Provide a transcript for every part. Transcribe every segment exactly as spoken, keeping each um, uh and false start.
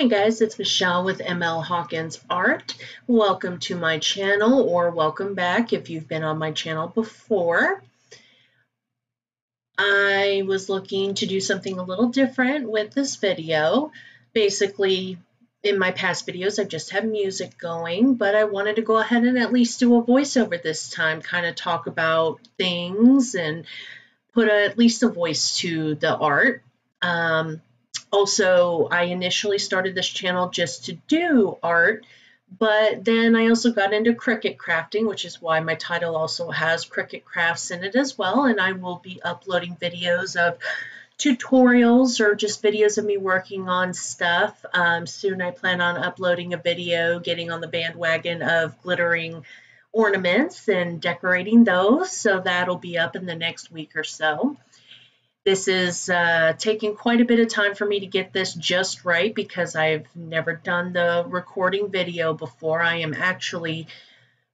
Hey guys, it's Michelle with M L Hawkins Art. Welcome to my channel, or welcome back if you've been on my channel before. I was looking to do something a little different with this video. Basically, in my past videos, I just have music going, but I wanted to go ahead and at least do a voiceover this time, kind of talk about things and put a, at least a voice to the art. Um, Also, I initially started this channel just to do art, but then I also got into Cricut crafting, which is why my title also has Cricut crafts in it as well. And I will be uploading videos of tutorials or just videos of me working on stuff. Um, soon I plan on uploading a video, getting on the bandwagon of glittering ornaments and decorating those. So that'll be up in the next week or so. This is uh, taking quite a bit of time for me to get this just right because I've never done the recording video before. I am actually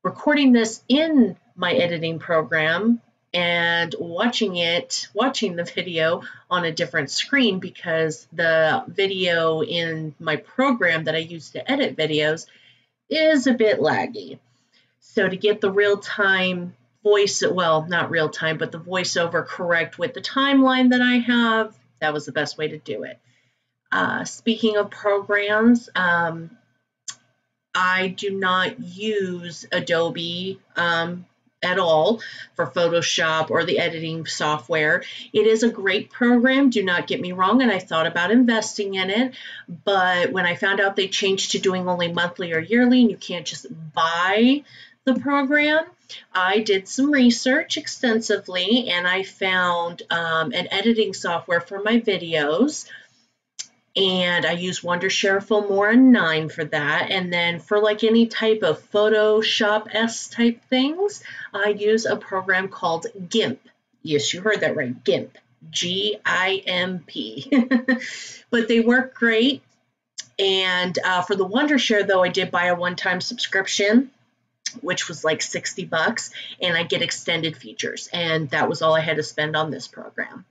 recording this in my editing program and watching it, watching the video on a different screen because the video in my program that I use to edit videos is a bit laggy. So to get the real-time voice, well, not real time, but the voiceover correct with the timeline that I have, that was the best way to do it. Uh, speaking of programs, um, I do not use Adobe um, at all for Photoshop or the editing software. It is a great program, do not get me wrong, and I thought about investing in it, but when I found out they changed to doing only monthly or yearly and you can't just buy the program, I did some research extensively and I found um, an editing software for my videos, and I use Wondershare Filmora nine for that, and then for like any type of Photoshop-esque type things, I use a program called GIMP. Yes, you heard that right, GIMP, G I M P, but they work great. And uh, for the Wondershare though, I did buy a one-time subscription, which was like sixty bucks, and I get extended features, and that was all I had to spend on this program.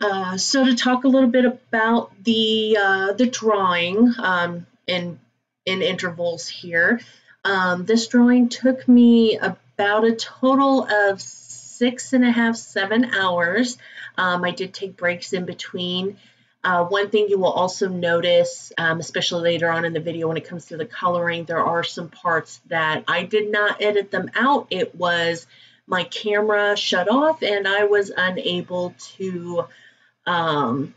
Uh, so to talk a little bit about the uh, the drawing um, in in intervals here, um, this drawing took me about a total of six and a half, seven hours. Um, I did take breaks in between. Uh, one thing you will also notice, um, especially later on in the video when it comes to the coloring, there are some parts that I did not edit them out. It was my camera shut off and I was unable to um,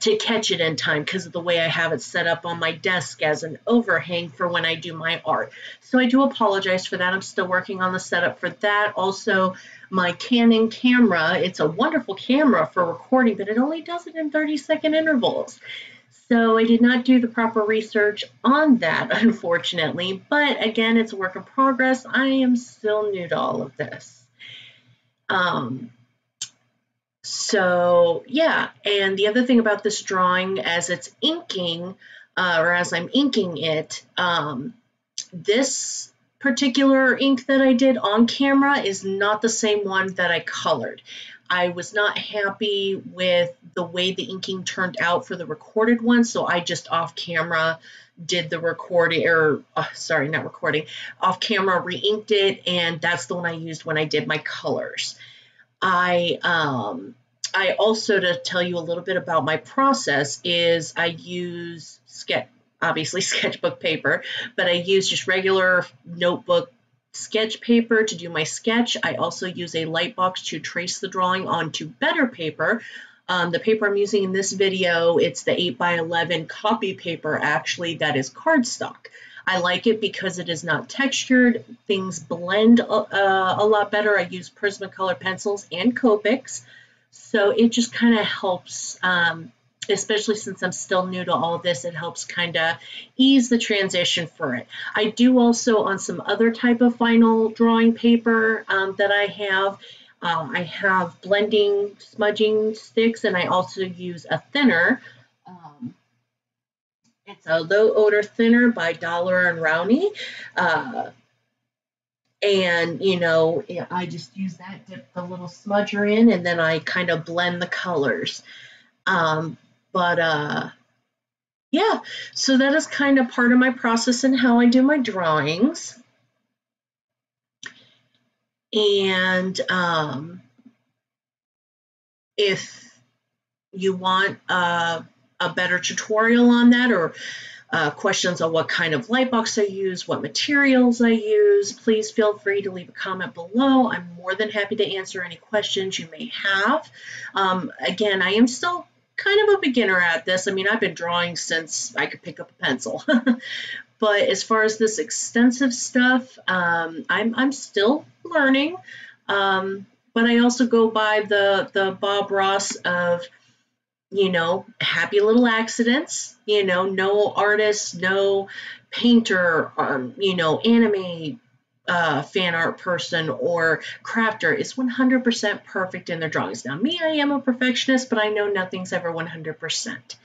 to catch it in time because of the way I have it set up on my desk as an overhang for when I do my art. So I do apologize for that. I'm still working on the setup for that. Also, my Canon camera, it's a wonderful camera for recording, but it only does it in thirty second intervals. So I did not do the proper research on that, unfortunately. But again, it's a work in progress. I am still new to all of this. Um, so yeah, and the other thing about this drawing, as it's inking, uh, or as I'm inking it, um, this particular ink that I did on camera is not the same one that I colored. I was not happy with the way the inking turned out for the recorded one, so I just off camera did the recording, or oh, sorry, not recording, off camera re-inked it, and that's the one I used when I did my colors. I um, I also, to tell you a little bit about my process, is I use sketch. Obviously sketchbook paper, but I use just regular notebook sketch paper to do my sketch. I also use a light box to trace the drawing onto better paper. Um, the paper I'm using in this video, it's the eight by eleven copy paper actually that is cardstock. I like it because it is not textured. Things blend uh, a lot better. I use Prismacolor pencils and Copics, so it just kind of helps. Um, especially since I'm still new to all this, it helps kind of ease the transition for it. I do also, on some other type of final drawing paper um, that I have, uh, I have blending, smudging sticks, and I also use a thinner. Um, it's a low odor thinner by Dollar and Rowney. Uh, And, you know, I just use that, dip the little smudger in, and then I kind of blend the colors. Um, But uh, yeah, so that is kind of part of my process and how I do my drawings. And um, if you want a, a better tutorial on that, or uh, questions on what kind of light box I use, what materials I use, please feel free to leave a comment below. I'm more than happy to answer any questions you may have. Um, again, I am still kind of a beginner at this. I mean, I've been drawing since I could pick up a pencil. But as far as this extensive stuff, um, I'm, I'm still learning. Um, but I also go by the, the Bob Ross of, you know, happy little accidents. You know, no artist, no painter, um, you know, anime uh, fan art person or crafter is one hundred percent perfect in their drawings. Now, me, I am a perfectionist, but I know nothing's ever one hundred percent.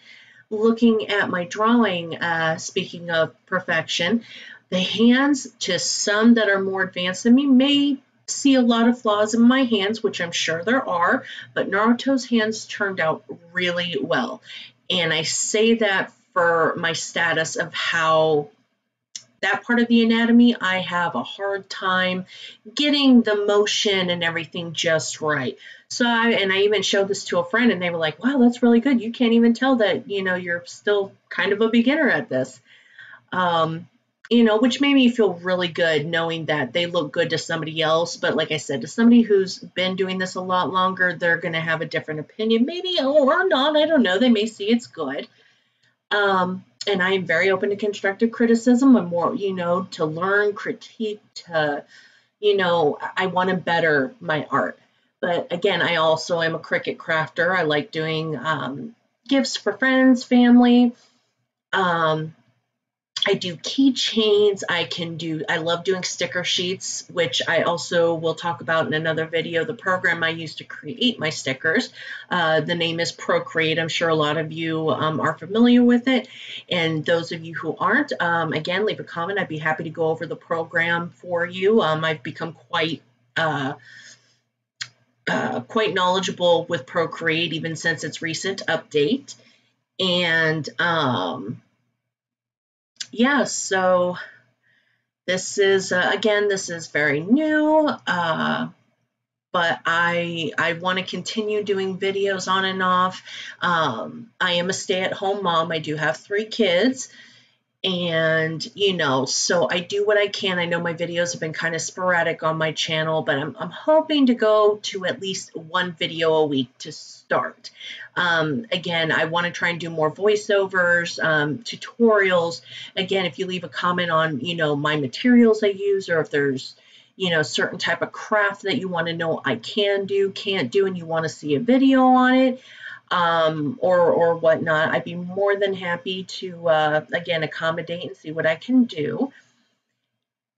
Looking at my drawing, uh, speaking of perfection, the hands, to some that are more advanced than me, may see a lot of flaws in my hands, which I'm sure there are, but Naruto's hands turned out really well. And I say that for my status of how that part of the anatomy, I have a hard time getting the motion and everything just right. So, I, and I even showed this to a friend and they were like, wow, that's really good. You can't even tell that, you know, you're still kind of a beginner at this. Um, you know, which made me feel really good knowing that they look good to somebody else. But like I said, to somebody who's been doing this a lot longer, they're going to have a different opinion. Maybe, or not, I don't know. They may see it's good. Um, and I am very open to constructive criticism and more, you know, to learn, critique, to, you know, I want to better my art. But again, I also am a Cricut crafter. I like doing um, gifts for friends, family. Um, I do keychains. I can do, I love doing sticker sheets, which I also will talk about in another video, the program I use to create my stickers. Uh, the name is Procreate. I'm sure a lot of you um, are familiar with it. And those of you who aren't, um, again, leave a comment. I'd be happy to go over the program for you. Um, I've become quite, uh, uh, quite knowledgeable with Procreate, even since its recent update. And, um, yeah, so this is, uh, again, this is very new, uh, but I, I want to continue doing videos on and off. Um, I am a stay-at-home mom. I do have three kids, and, you know, so I do what I can. I know my videos have been kind of sporadic on my channel, but I'm, I'm hoping to go to at least one video a week to start. Um, again, I want to try and do more voiceovers, um, tutorials. Again, if you leave a comment on, you know, my materials I use, or if there's, you know, certain type of craft that you want to know I can do, can't do, and you want to see a video on it, um, or, or whatnot, I'd be more than happy to, uh, again, accommodate and see what I can do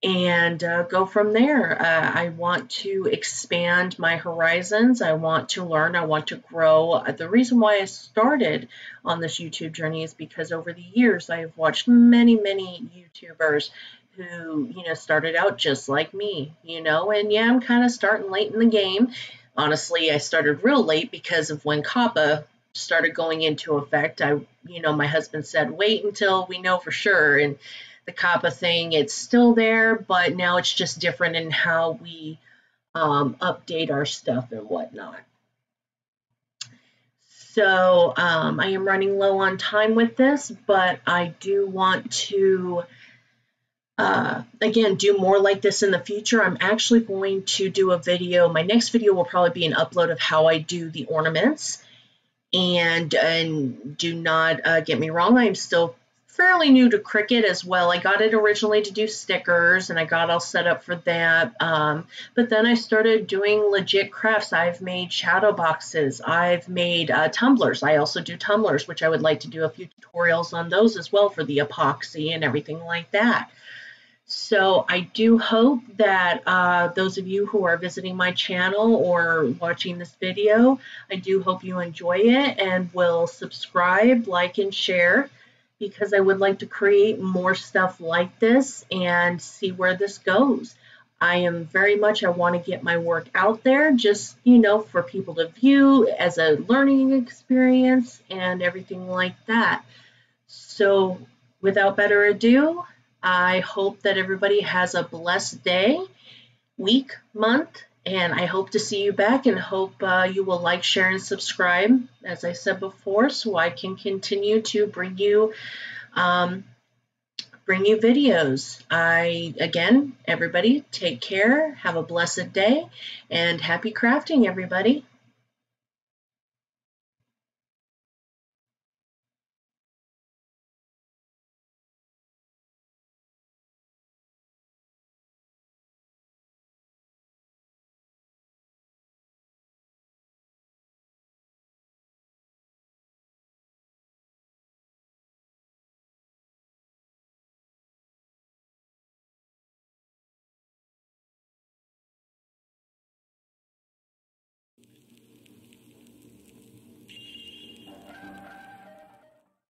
and, uh, go from there. Uh, I want to expand my horizons. I want to learn. I want to grow. The reason why I started on this YouTube journey is because over the years, I have watched many, many YouTubers who, you know, started out just like me, you know, and yeah, I'm kind of starting late in the game. Honestly, I started real late because of when COPPA started going into effect. I, you know, my husband said, wait until we know for sure. And the COPPA thing, it's still there, but now it's just different in how we um, update our stuff and whatnot. So um, I am running low on time with this, but I do want to... Uh, again, do more like this in the future. I'm actually going to do a video. My next video will probably be an upload of how I do the ornaments. And, and do not uh, get me wrong, I'm still fairly new to Cricut as well. I got it originally to do stickers, and I got all set up for that. Um, but then I started doing legit crafts. I've made shadow boxes. I've made uh, tumblers. I also do tumblers, which I would like to do a few tutorials on those as well for the epoxy and everything like that. So I do hope that uh, those of you who are visiting my channel or watching this video, I do hope you enjoy it and will subscribe, like, and share, because I would like to create more stuff like this and see where this goes. I am very much, I want to get my work out there just, you know, for people to view as a learning experience and everything like that. So without better ado, I hope that everybody has a blessed day, week, month, and I hope to see you back, and hope uh, you will like, share, and subscribe, as I said before, so I can continue to bring you um, bring you videos. I, again, everybody, take care, have a blessed day, and happy crafting, everybody.